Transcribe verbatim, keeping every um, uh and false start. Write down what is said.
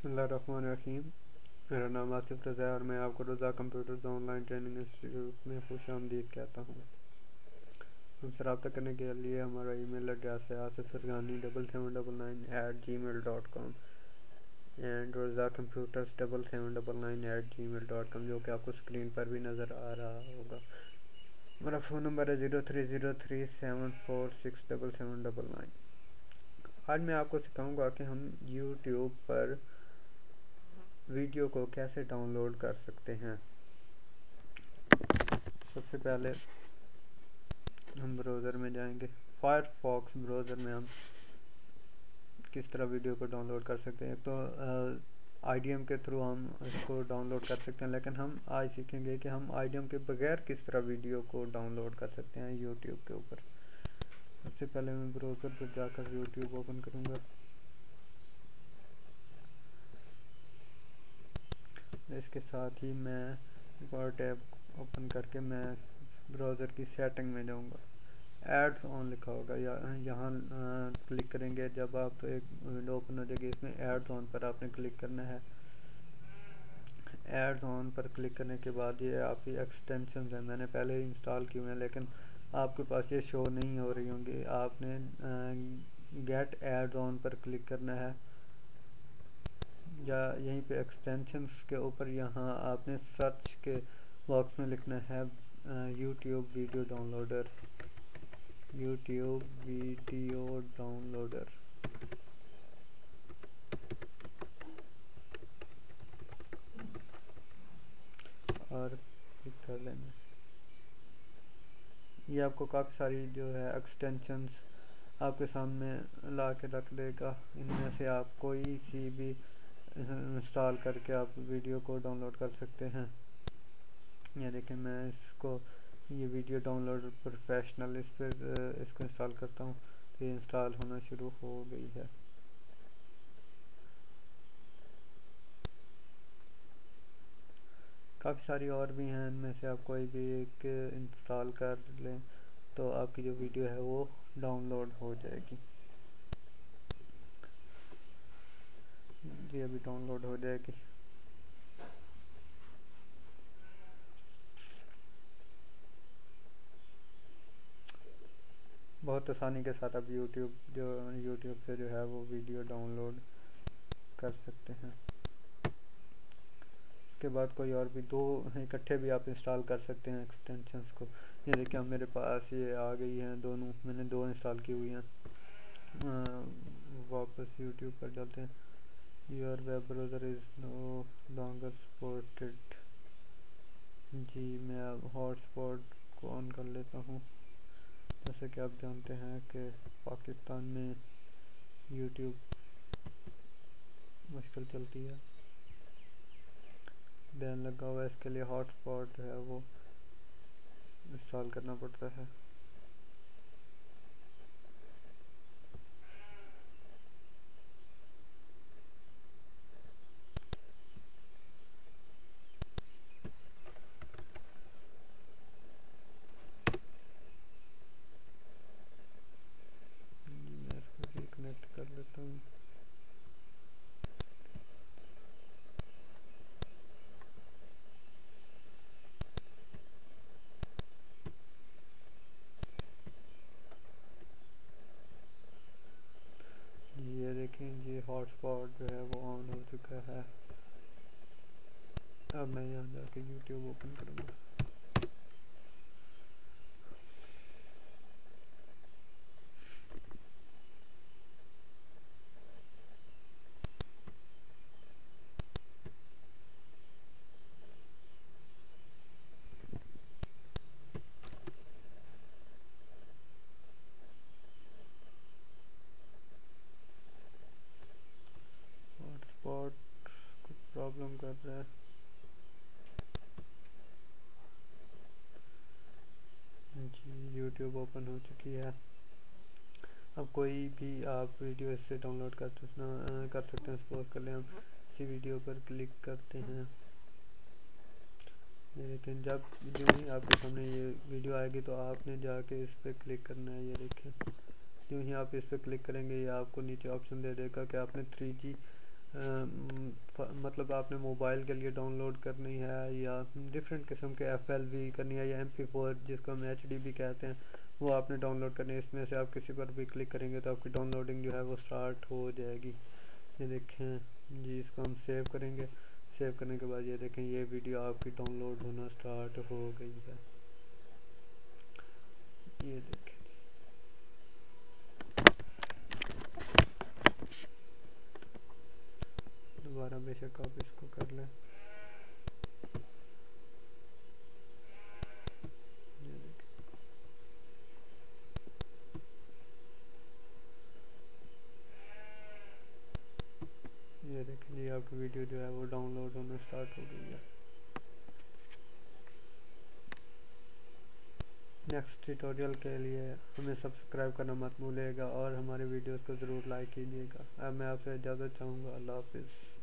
बिस्मिल्लाहिर्रहमानिर्रहीम। मेरा नाम आसिफ रज़ा है और मैं आपको Raza computers online training institute में खुशामदीद कहता हूँ। हमसे रब्ता करने के लिए हमारा ईमेल एड्रेस है Asif Sargani double seven double nine eight Gmail dot com and Raza computers double seven double nine eight Gmail dot com, जो कि आपको स्क्रीन पर भी नज़र आ रहा होगा। हमारा फ़ोन नंबर है zero three zero three seven four six double seven double nine. आज मैं आपको सिखाऊंगा कि हम YouTube पर वीडियो को कैसे डाउनलोड कर सकते हैं। सबसे पहले हम ब्राउज़र में जाएंगे, Firefox ब्राउज़र में हम किस तरह वीडियो को डाउनलोड कर सकते हैं। तो आई डी एम के थ्रू हम इसको डाउनलोड कर सकते हैं, लेकिन हम आज सीखेंगे कि हम आई डी एम के बगैर किस तरह वीडियो को डाउनलोड कर सकते हैं YouTube के ऊपर। सबसे पहले मैं ब्राउज़र पर जाकर YouTube ओपन करूंगा। इसके साथ ही मैं एक और टैब ओपन करके मैं ब्राउज़र की सेटिंग में जाऊंगा। एड्स ऑन लिखा होगा, या यहाँ क्लिक करेंगे। जब आप तो एक विंडो ओपन हो जाएगी, इसमें एड्स ऑन पर आपने क्लिक करना है। एड्स ऑन पर क्लिक करने के बाद ये आपकी एक्सटेंशन है, मैंने पहले ही इंस्टॉल की हुई है, लेकिन आपके पास ये शो नहीं हो रही होंगी। आपने गेट एड ऑन पर क्लिक करना है, या यहीं पे एक्सटेंशंस के ऊपर यहाँ आपने सर्च के बॉक्स में लिखना है YouTube video downloader, YouTube video downloader. और क्लिक कर लेना। ये आपको काफ़ी सारी जो है एक्सटेंशंस आपके सामने ला के रख देगा। इनमें से आप कोई सी भी इंस्टॉल करके आप वीडियो को डाउनलोड कर सकते हैं। ये देखें, मैं इसको ये वीडियो डाउनलोड प्रोफेशनल इस पर इसको इंस्टॉल करता हूँ, तो ये इंस्टॉल होना शुरू हो गई है। काफ़ी सारी और भी हैं, इनमें से आप कोई भी एक इंस्टॉल कर लें तो आपकी जो वीडियो है वो डाउनलोड हो जाएगी। ये अभी डाउनलोड हो जाएगी। बहुत आसानी के साथ आप YouTube जो YouTube से जो है वो वीडियो डाउनलोड कर सकते हैं। के बाद कोई और भी दो इकट्ठे भी आप इंस्टॉल कर सकते हैं एक्सटेंशंस को। ये देखिए, मेरे पास ये आ गई हैं दोनों, मैंने दो इंस्टॉल की हुई हैं। वापस यूट्यूब पर जाते हैं। Your web browser is no longer supported. जी मैं अब हॉटस्पॉट को ऑन कर लेता हूँ। जैसे कि आप जानते हैं कि पाकिस्तान में यूट्यूब मुश्किल चलती है, बैन लगा हुआ है, इसके लिए हॉटस्पॉट है वो इंस्टॉल करना पड़ता है। मैं इसको रिकनेक्ट कर लेता हूँ। ये हॉटस्पॉट जो है वो ऑन हो चुका है। अब मैं यहाँ जाके यूट्यूब ओपन करूँगा। प्रॉब्लम कर रहा है, जी YouTube ओपन हो चुकी है। अब कोई भी आप वीडियो इससे डाउनलोड कर सकते कर सकते हैं। सपोज कर लें, हम इसी वीडियो पर क्लिक करते हैं, लेकिन जब जो ही आपके सामने ये वीडियो आएगी तो आपने जाके इस पर क्लिक करना है। ये देखें, जो ही आप इस पर क्लिक करेंगे ये आपको नीचे ऑप्शन दे देगा कि आपने थ्री जी मतलब आपने मोबाइल के लिए डाउनलोड करनी है या डिफरेंट किस्म के एफ एल वी करनी है या एम पी फोर जिसको हम एच डी भी कहते हैं वो आपने डाउनलोड करनी है। इसमें से आप किसी पर भी क्लिक करेंगे तो आपकी डाउनलोडिंग जो है वो स्टार्ट हो जाएगी। ये देखें जी, इसको हम सेव करेंगे। सेव करने के बाद ये देखें ये वीडियो आपकी डाउनलोड होना स्टार्ट हो गई है। ये देखें दोबारा बेशक आप इसको कर लें। ये देखें जी आपकी वीडियो जो है वो डाउनलोड होना स्टार्ट हो गई है। नेक्स्ट ट्यूटोरियल के लिए हमें सब्सक्राइब करना मत भूलिएगा और हमारे वीडियोस को ज़रूर लाइक कीजिएगा। मैं आपसे इजाज़त चाहूँगा। अल्लाह हाफिज़।